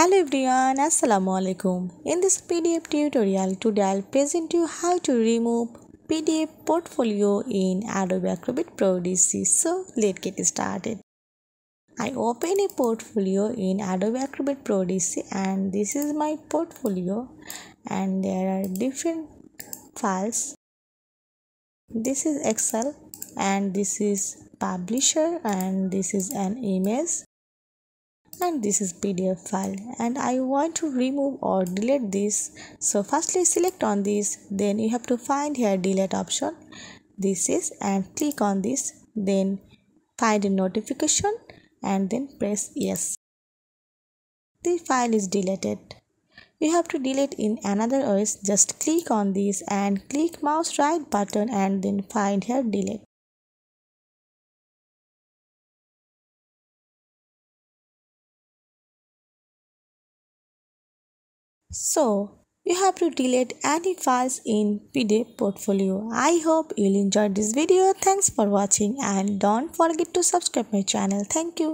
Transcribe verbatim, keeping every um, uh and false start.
Hello everyone, assalamu alaikum. In this P D F tutorial, today I'll present you how to remove P D F portfolio in Adobe Acrobat Pro D C. So let's get started. I open a portfolio in Adobe Acrobat Pro D C, and this is my portfolio, and there are different files. This is Excel, and this is Publisher, and this is an image, and this is P D F file, and I want to remove or delete this. So firstly select on this, then you have to find here delete option, this is, and click on this, then find a notification and then press yes. The file is deleted. You have to delete in another ways. Just click on this and click mouse right button and then find here delete. So you have to delete any files in P D F portfolio. I hope you'll enjoy this video. Thanks for watching, and don't forget to subscribe my channel. Thank you.